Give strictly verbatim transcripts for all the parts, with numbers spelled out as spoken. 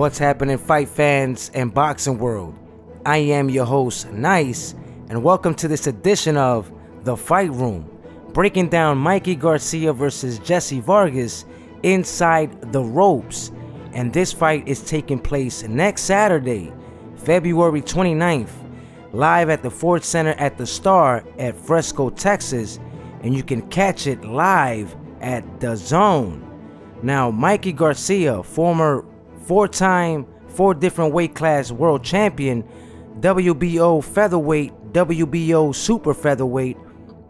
What's happening, fight fans and boxing world? I am your host, Nice, and welcome to this edition of The Fight Room, breaking down Mikey Garcia versus Jessie Vargas inside the ropes. And this fight is taking place next Saturday, February twenty-ninth, live at the Ford Center at the Star at Fresco, Texas, and you can catch it live at D A Z N. Now, Mikey Garcia, former four-time, four different weight class world champion, W B O featherweight, W B O super featherweight,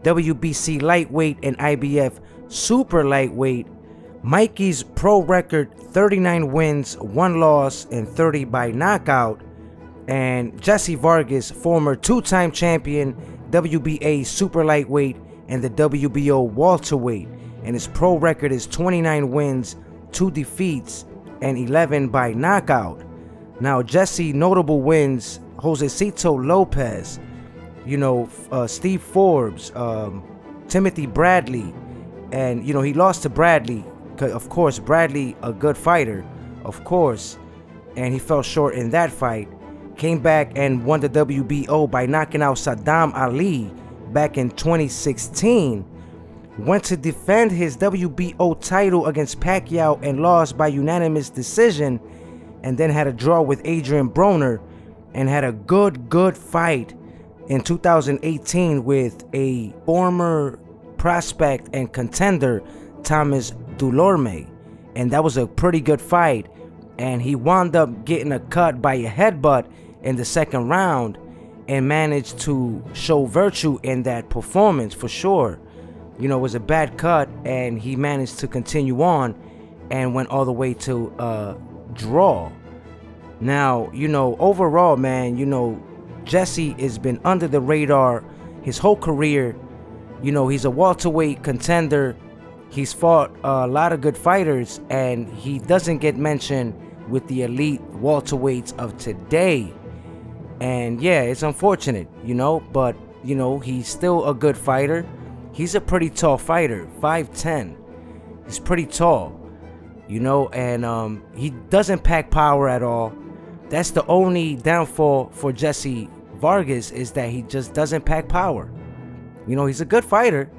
W B C lightweight, and I B F super lightweight. Mikey's pro record, thirty-nine wins, one loss, and thirty by knockout. And Jessie Vargas, former two-time champion, W B A super lightweight, and the W B O welterweight. And his pro record is twenty-nine wins, two defeats, and eleven by knockout. Now, Jessie notable wins: Josecito Lopez, you know, uh, Steve Forbes, um, Timothy Bradley, and you know he lost to Bradley. Of course, Bradley, a good fighter, of course, and he fell short in that fight. Came back and won the W B O by knocking out Saddam Ali back in twenty sixteen. Went to defend his W B O title against Pacquiao and lost by unanimous decision, and then had a draw with Adrian Broner and had a good, good fight in two thousand eighteen with a former prospect and contender, Thomas Dulorme, and that was a pretty good fight, and he wound up getting a cut by a headbutt in the second round and managed to show virtue in that performance for sure. You know, it was a bad cut, and he managed to continue on and went all the way to uh, draw. Now, you know, overall, man, you know, Jessie has been under the radar his whole career. You know, he's a welterweight contender. He's fought a lot of good fighters, and he doesn't get mentioned with the elite welterweights of today. And yeah, it's unfortunate, you know, but, you know, he's still a good fighter. He's a pretty tall fighter, five ten. He's pretty tall, you know, and um, he doesn't pack power at all. That's the only downfall for Jessie Vargas, is that he just doesn't pack power. You know, he's a good fighter,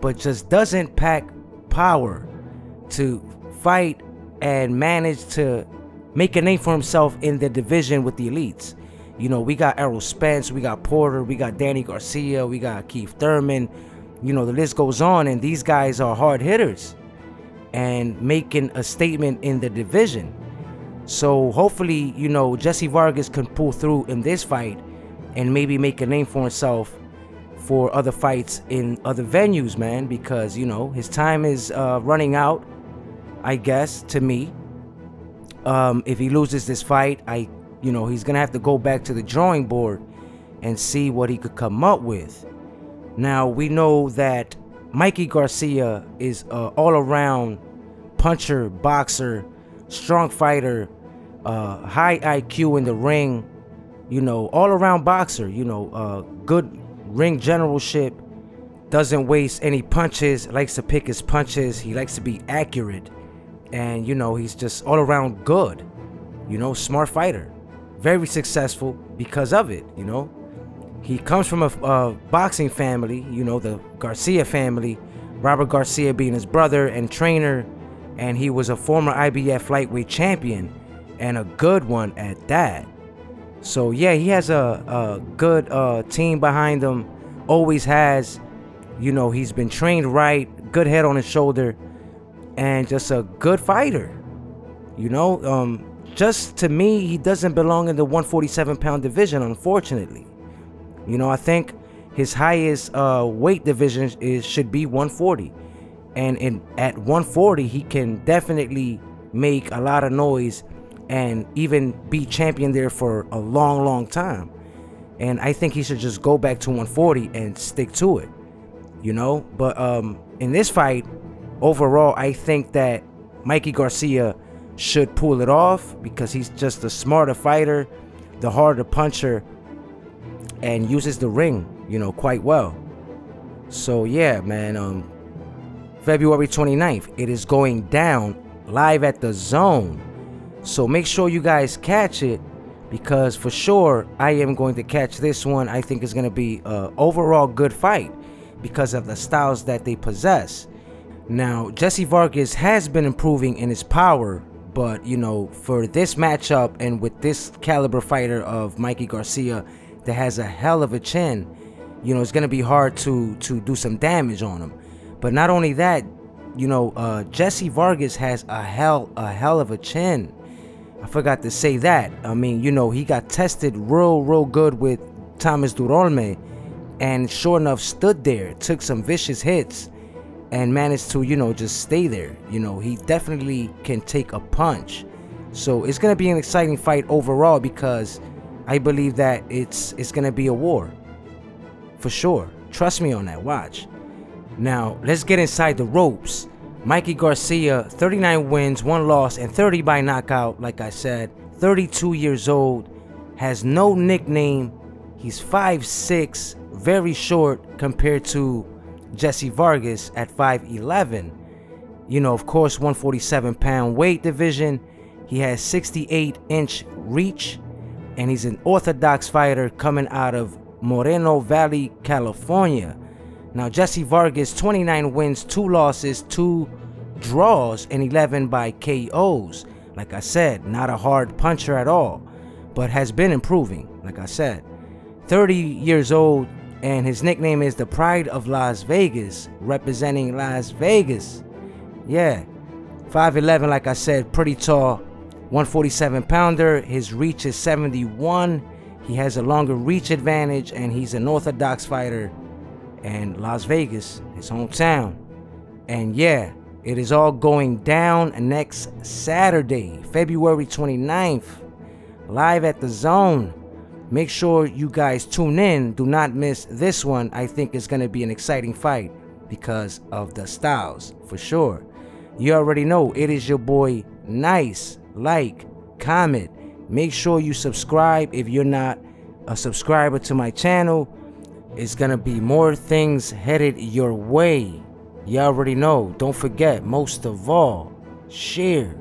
but just doesn't pack power to fight and manage to make a name for himself in the division with the elites. You know, we got Errol Spence, we got Porter, we got Danny Garcia, we got Keith Thurman. You know, the list goes on, and these guys are hard hitters and making a statement in the division. So hopefully, you know, Jessie Vargas can pull through in this fight and maybe make a name for himself for other fights in other venues, man, because, you know, his time is uh, running out, I guess, to me. Um, if he loses this fight, I, you know, he's going to have to go back to the drawing board and see what he could come up with. Now, we know that Mikey Garcia is an all-around puncher, boxer, strong fighter, uh, high I Q in the ring, you know, all-around boxer, you know, uh, good ring generalship, doesn't waste any punches, likes to pick his punches, he likes to be accurate, and, you know, he's just all-around good, you know, smart fighter, very successful because of it, you know. He comes from a, a boxing family, you know, the Garcia family, Robert Garcia being his brother and trainer, and he was a former I B F lightweight champion, and a good one at that. So yeah, he has a, a good uh, team behind him, always has, you know, he's been trained right, good head on his shoulder, and just a good fighter, you know. Um, just to me, he doesn't belong in the one forty-seven pound division, unfortunately. You know, I think his highest uh, weight division is should be one forty, and in at one forty he can definitely make a lot of noise and even be champion there for a long, long time. And I think he should just go back to one forty and stick to it, you know. But um, in this fight, overall, I think that Mikey Garcia should pull it off because he's just the smarter fighter, the harder puncher, and uses the ring, you know, quite well. So yeah, man, um, February twenty-ninth, it is going down live at the D A Z N. So make sure you guys catch it, because for sure I am going to catch this one. I think it's going to be an overall good fight because of the styles that they possess. Now, Jessie Vargas has been improving in his power, but, you know, for this matchup and with this caliber fighter of Mikey Garcia that has a hell of a chin, you know, it's going to be hard to, to do some damage on him. But not only that, you know, uh, Jessie Vargas has a hell, a hell of a chin. I forgot to say that. I mean, you know, he got tested real, real good with Thomas Dulorme, and sure enough stood there, took some vicious hits, and managed to, you know, just stay there. You know, he definitely can take a punch. So it's going to be an exciting fight overall, because I believe that it's, it's going to be a war. For sure. Trust me on that. Watch. Now, let's get inside the ropes. Mikey Garcia, thirty-nine wins, one loss, and thirty by knockout, like I said, thirty-two years old, has no nickname, he's five six, very short compared to Jessie Vargas at five eleven. You know, of course, one forty-seven pound weight division, he has sixty-eight inch reach, and he's an orthodox fighter coming out of Moreno Valley, California. Now, Jessie Vargas, twenty-nine wins, two losses, two draws, and eleven by K Os. Like I said, not a hard puncher at all, but has been improving, like I said. thirty years old, and his nickname is the Pride of Las Vegas, representing Las Vegas. Yeah, five eleven, like I said, pretty tall, one forty-seven pounder. His reach is seventy-one. He has a longer reach advantage, and he's an orthodox fighter. And Las Vegas, his hometown. And yeah, it is all going down next Saturday, February twenty-ninth, live at the Zone. Make sure you guys tune in. Do not miss this one. I think it's going to be an exciting fight because of the styles, for sure. You already know, it is your boy Nice. Like, comment, make sure you subscribe if you're not a subscriber to my channel. It's gonna be more things headed your way. You already know. Don't forget, most of all, share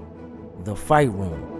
The Fight Room.